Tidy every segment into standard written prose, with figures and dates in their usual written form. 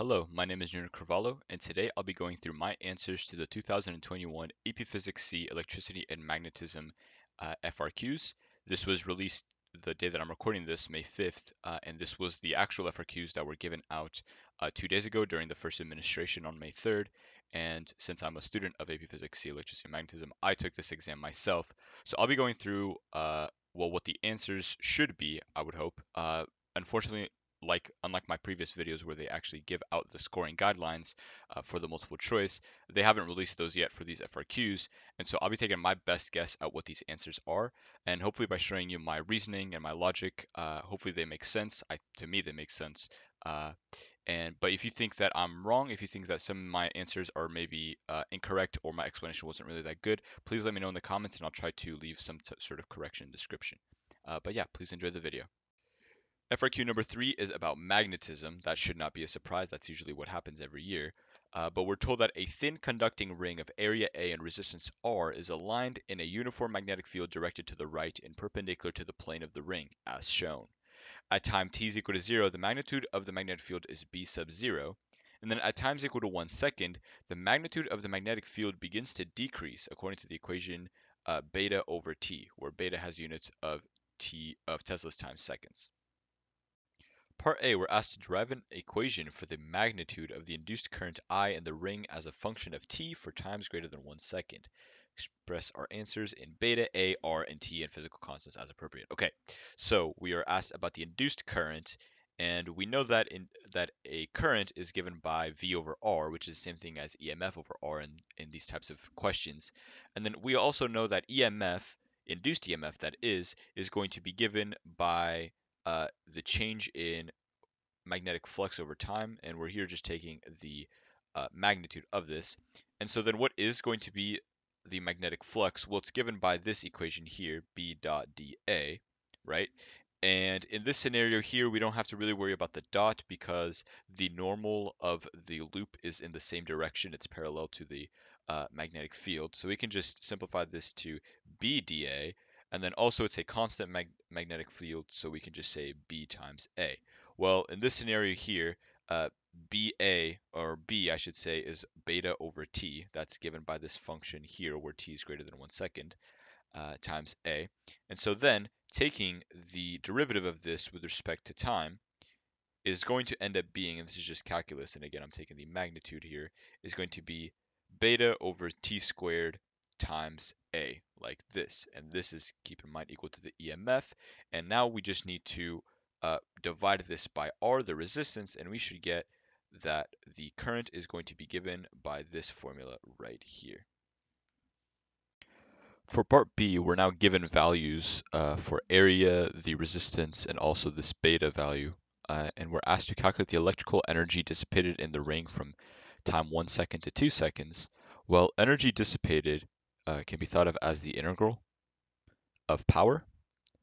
Hello, my name is Nuno Carvalho, and today I'll be going through my answers to the 2021 AP Physics C Electricity and Magnetism FRQs. This was released the day that I'm recording this, May 5th, and this was the actual FRQs that were given out 2 days ago during the first administration on May 3rd. And since I'm a student of AP Physics C Electricity and Magnetism, I took this exam myself. So I'll be going through, what the answers should be, I would hope. Unfortunately, unlike my previous videos where they actually give out the scoring guidelines for the multiple choice, they haven't released those yet for these FRQs, and so I'll be taking my best guess at what these answers are, and hopefully by showing you my reasoning and my logic, hopefully they make sense. To me, they make sense. But if you think that I'm wrong, if you think that some of my answers are maybe incorrect or my explanation wasn't really that good, please let me know in the comments, and I'll try to leave some sort of correction description. But yeah, please enjoy the video. FRQ number 3 is about magnetism. That should not be a surprise. That's usually what happens every year. But we're told that a thin conducting ring of area A and resistance R is aligned in a uniform magnetic field directed to the right and perpendicular to the plane of the ring, as shown. At time t is equal to 0, the magnitude of the magnetic field is B sub 0. And then at times equal to 1 second, the magnitude of the magnetic field begins to decrease according to the equation beta over t, where beta has units of Teslas times seconds. Part A, we're asked to derive an equation for the magnitude of the induced current I in the ring as a function of t for times greater than 1 second. Express our answers in beta, A, R, and t, and physical constants as appropriate. Okay, so we are asked about the induced current, and we know that a current is given by V over R, which is the same thing as EMF over R in these types of questions. And then we also know that EMF, induced EMF that is going to be given by the change in magnetic flux over time, and we're here just taking the magnitude of this. And so then what is going to be the magnetic flux? Well, it's given by this equation here, B dot dA, right? And in this scenario here, we don't have to really worry about the dot because the normal of the loop is in the same direction. It's parallel to the magnetic field. So we can just simplify this to B dA. And then also it's a constant magnetic field, so we can just say B times A. Well, in this scenario here, BA, or B I should say, is beta over t. That's given by this function here where t is greater than 1 second, times A. And so then taking the derivative of this with respect to time is going to end up being, and this is just calculus, and again I'm taking the magnitude here, is going to be beta over t squared times A, like this, and this is, keep in mind, equal to the EMF, and now we just need to divide this by R, the resistance, and we should get that the current is going to be given by this formula right here. For part B, we're now given values for area, the resistance, and also this beta value, and we're asked to calculate the electrical energy dissipated in the ring from time 1 second to 2 seconds. Well, energy dissipated can be thought of as the integral of power.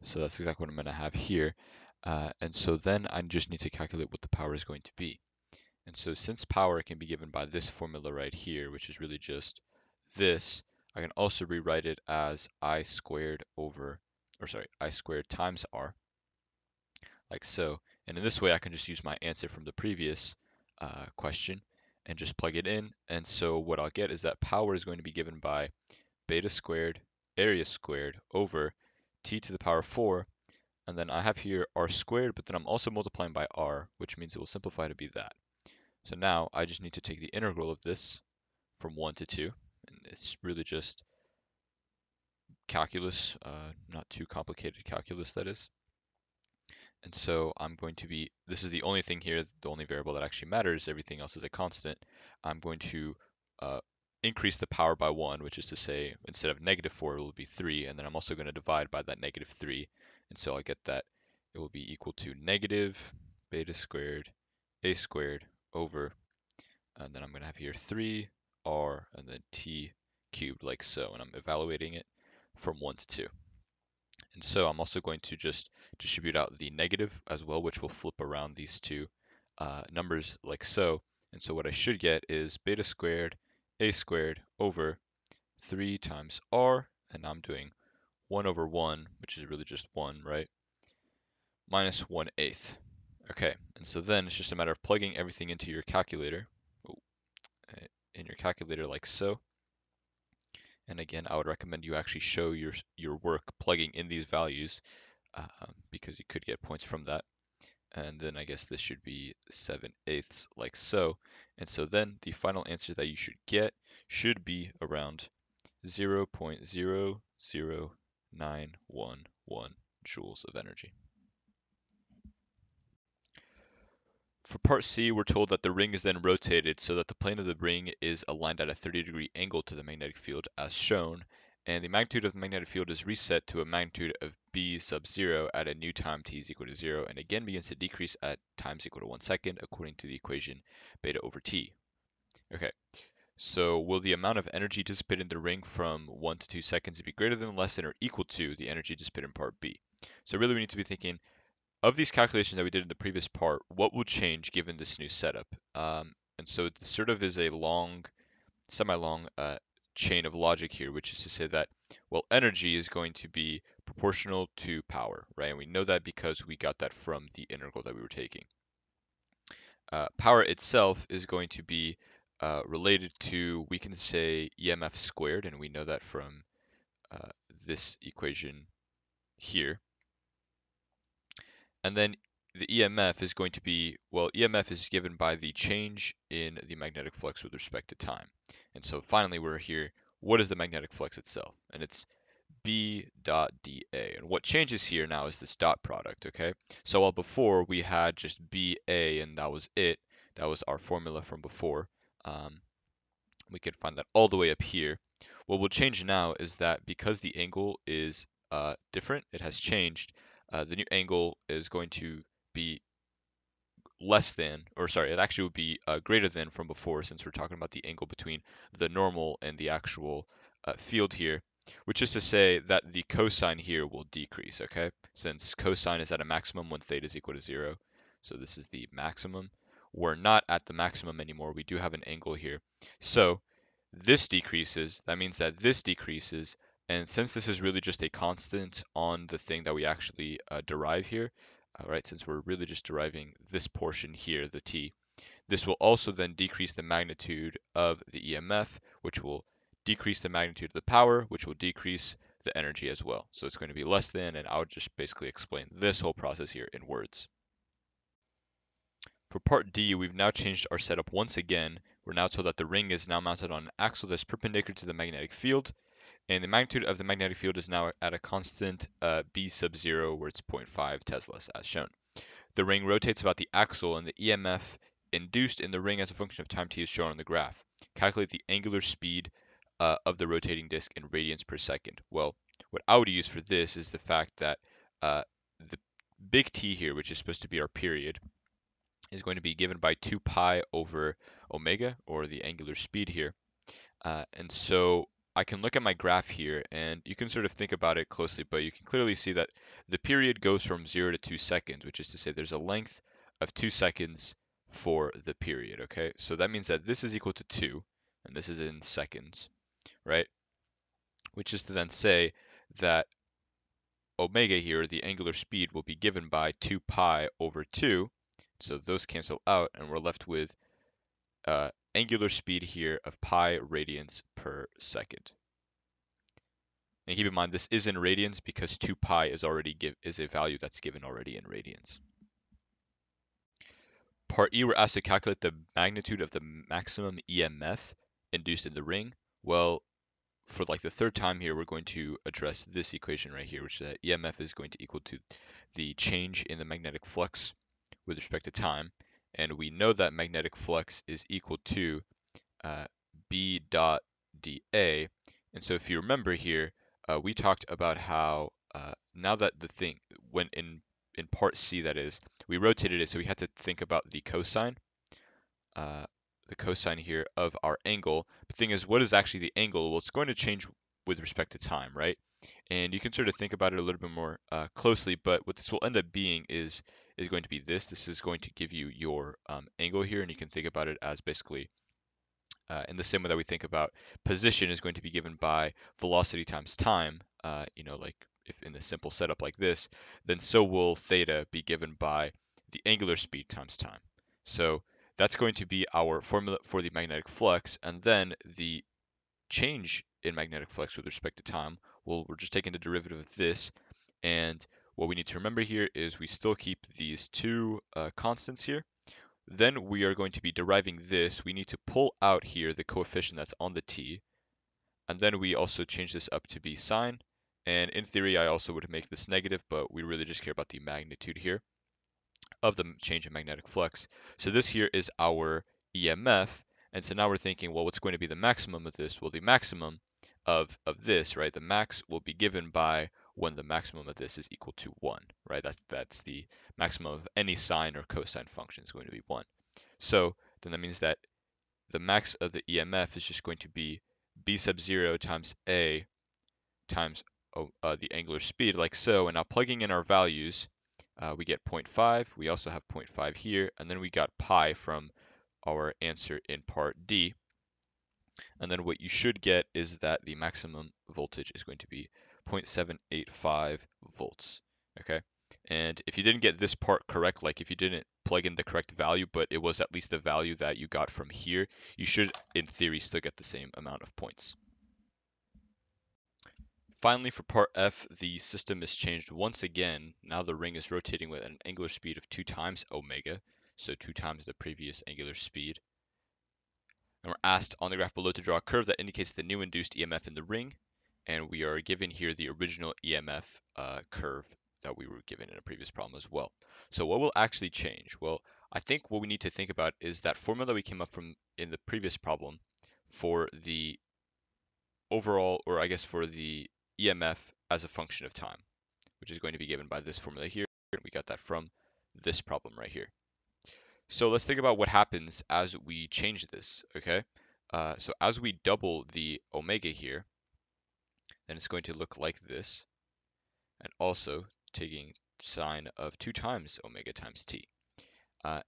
So that's exactly what I'm going to have here. And so then I just need to calculate what the power is going to be. And so since power can be given by this formula right here, which is really just this, I can also rewrite it as I squared times R, like so. And in this way, I can just use my answer from the previous question and just plug it in. And so what I'll get is that power is going to be given by beta squared, area squared, over t to the power 4, and then I have here r squared, but then I'm also multiplying by r, which means it will simplify to be that. So now I just need to take the integral of this from 1 to 2, and it's really just calculus, not too complicated calculus, that is. And so I'm going to be, this is the only thing here, the only variable that actually matters, everything else is a constant. I'm going to increase the power by 1, which is to say instead of -4 it will be 3, and then I'm also going to divide by that -3, and so I'll get that it will be equal to negative beta squared a squared over, and then I'm going to have here 3r and then t cubed, like so, and I'm evaluating it from 1 to 2. And so I'm also going to just distribute out the negative as well, which will flip around these two numbers like so. And so what I should get is beta squared a squared over 3 times r, and I'm doing 1 over 1, which is really just 1, right? Minus 1/8. Okay, and so then it's just a matter of plugging everything into your calculator, like so. And again, I would recommend you actually show your work plugging in these values because you could get points from that. And then I guess this should be 7/8 like so. And so then the final answer that you should get should be around 0.00911 joules of energy. For part C, we're told that the ring is then rotated so that the plane of the ring is aligned at a 30-degree angle to the magnetic field as shown, and the magnitude of the magnetic field is reset to a magnitude of B sub 0 at a new time t is equal to 0, and again begins to decrease at times equal to 1 second according to the equation beta over t. Okay, so will the amount of energy dissipated in the ring from 1 to 2 seconds be greater than, less than, or equal to the energy dissipated in part B? So really we need to be thinking, of these calculations that we did in the previous part, what will change given this new setup? And so it sort of is a long, semi-long chain of logic here, which is to say that, well, energy is going to be proportional to power, right? And we know that because we got that from the integral that we were taking. Power itself is going to be related to, we can say, EMF squared, and we know that from this equation here. And then the EMF is going to be, well, EMF is given by the change in the magnetic flux with respect to time. And so finally, we're here, what is the magnetic flux itself? And it's B dot DA. And what changes here now is this dot product, okay? So while before we had just BA and that was it, that was our formula from before. We could find that all the way up here. What will change now is that because the angle is different, it has changed, the new angle is going to be less than, or sorry, it actually would be greater than from before, since we're talking about the angle between the normal and the actual field here, which is to say that the cosine here will decrease, okay? Since cosine is at a maximum when theta is equal to 0, so this is the maximum. We're not at the maximum anymore. We do have an angle here. So this decreases. That means that this decreases. And since this is really just a constant on the thing that we actually derive here, right, since we're really just deriving this portion here, the t, this will also then decrease the magnitude of the EMF, which will decrease the magnitude of the power, which will decrease the energy as well. So it's going to be less than, and I'll just basically explain this whole process here in words. For part D, we've now changed our setup once again. We're now told that the ring is now mounted on an axle that's perpendicular to the magnetic field. And the magnitude of the magnetic field is now at a constant B sub 0, where it's 0.5 Teslas, as shown. The ring rotates about the axle, and the EMF induced in the ring as a function of time t is shown on the graph. Calculate the angular speed of the rotating disk in radians per second. Well, what I would use for this is the fact that the big T here, which is supposed to be our period, is going to be given by 2 pi over omega, or the angular speed here. And so I can look at my graph here, and you can sort of think about it closely, but you can clearly see that the period goes from 0 to 2 seconds, which is to say there's a length of 2 seconds for the period, okay? So that means that this is equal to 2, and this is in seconds, right? Which is to then say that omega here, the angular speed, will be given by 2 pi over 2, so those cancel out, and we're left with angular speed here of pi radians per second. And keep in mind, this is in radians because 2 pi is already is a value that's given already in radians. Part E, we're asked to calculate the magnitude of the maximum EMF induced in the ring. Well, for like the third time here, we're going to address this equation right here, which is that EMF is going to equal to the change in the magnetic flux with respect to time. And we know that magnetic flux is equal to B dot dA. And so if you remember here, we talked about how now that the thing, when in part C that is, we rotated it, so we had to think about the cosine here of our angle. The thing is, what is actually the angle? Well, it's going to change with respect to time, right? And you can sort of think about it a little bit more closely, but what this will end up being is going to be this. This is going to give you your angle here, and you can think about it as basically in the same way that we think about position is going to be given by velocity times time, you know, like if in a simple setup like this, then so will theta be given by the angular speed times time. So that's going to be our formula for the magnetic flux, and then the change in magnetic flux with respect to time, well, we're just taking the derivative of this. And what we need to remember here is we still keep these two constants here. Then we are going to be deriving this. We need to pull out here the coefficient that's on the t, and then we also change this up to be sine. And in theory, I also would make this negative, but we really just care about the magnitude here of the change in magnetic flux. So this here is our EMF. And so now we're thinking, well, what's going to be the maximum of this? Well, the maximum of this, right? The max will be given by when the maximum of this is equal to 1, right? That's the maximum of any sine or cosine function is going to be 1. So then that means that the max of the EMF is just going to be b sub 0 times a times the angular speed, like so. And now plugging in our values, we get 0.5. We also have 0.5 here. And then we got pi from our answer in part D. And then what you should get is that the maximum voltage is going to be 0.785 volts, okay? And if you didn't get this part correct, like if you didn't plug in the correct value, but it was at least the value that you got from here, you should, in theory, still get the same amount of points. Finally, for part F, the system is changed once again. Now the ring is rotating with an angular speed of 2 times omega, so 2 times the previous angular speed. And we're asked on the graph below to draw a curve that indicates the new induced EMF in the ring. And we are given here the original EMF curve that we were given in a previous problem as well. So what will actually change? Well, I think what we need to think about is that formula we came up from in the previous problem for the overall, or I guess for the EMF as a function of time, which is going to be given by this formula here. And we got that from this problem right here. So let's think about what happens as we change this, okay? So as we double the omega here, then it's going to look like this, and also taking sine of 2 times omega times t.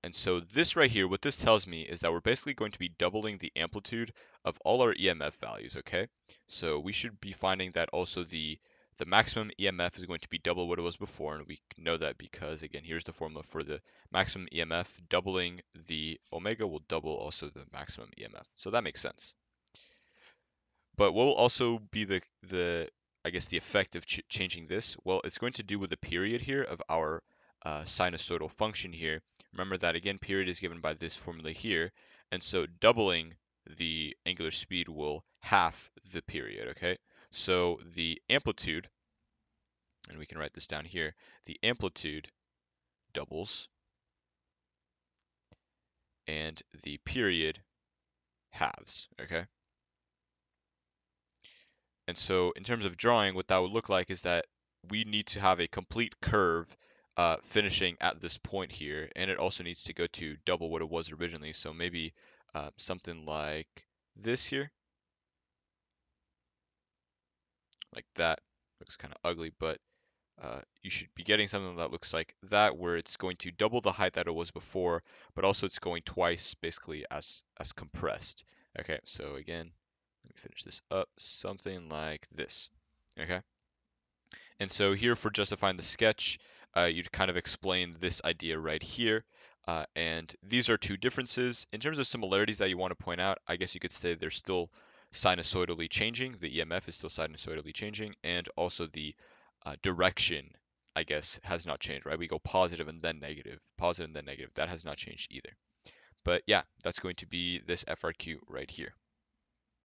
And so this right here, what this tells me is that we're basically going to be doubling the amplitude of all our EMF values, okay? So we should be finding that also the maximum EMF is going to be double what it was before, and we know that because, again, here's the formula for the maximum EMF. Doubling the omega will double also the maximum EMF. So that makes sense. But what will also be the I guess, the effect of changing this? Well, it's going to do with the period here of our sinusoidal function here. Remember that, again, period is given by this formula here, and so doubling the angular speed will half the period, okay? So the amplitude, and we can write this down here, the amplitude doubles and the period halves, okay? And so in terms of drawing, what that would look like is that we need to have a complete curve finishing at this point here, and it also needs to go to double what it was originally. So maybe something like this here. Like that, looks kind of ugly, but you should be getting something that looks like that, where it's going to double the height that it was before, but also it's going twice basically as compressed. Okay, so again, let me finish this up, something like this, okay? And so here for justifying the sketch, you'd kind of explain this idea right here. And these are two differences. In terms of similarities that you want to point out, I guess you could say they're still sinusoidally changing. The EMF is still sinusoidally changing, and also the direction, I guess, has not changed, right? We go positive and then negative, positive and then negative. That has not changed either. But yeah, that's going to be this FRQ right here.